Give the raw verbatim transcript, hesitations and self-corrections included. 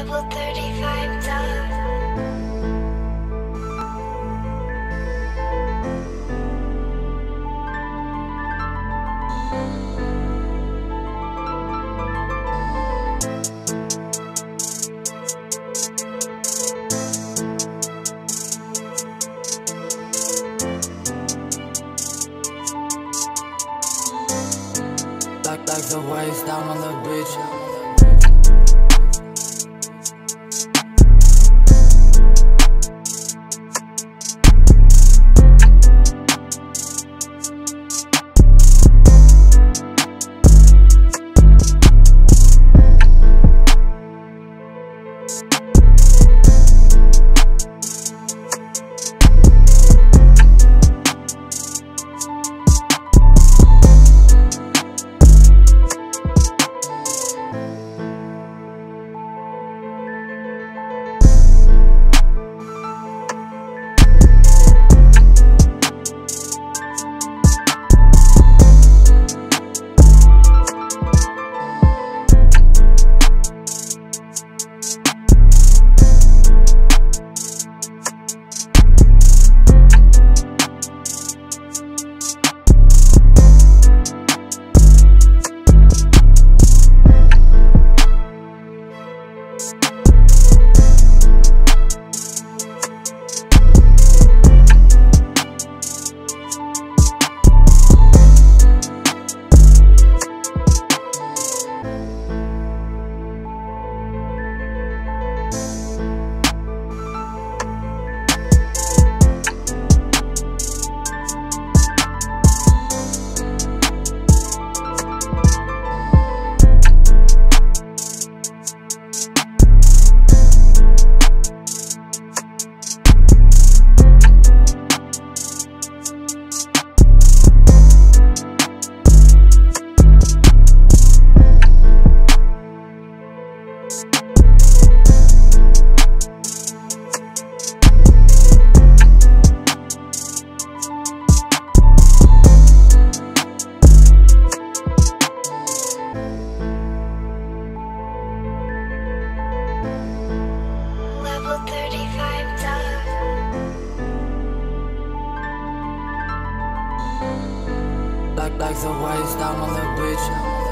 L V L thirty-five dav. Like, like the waves down on the beach. Like, like the waves down on the beach.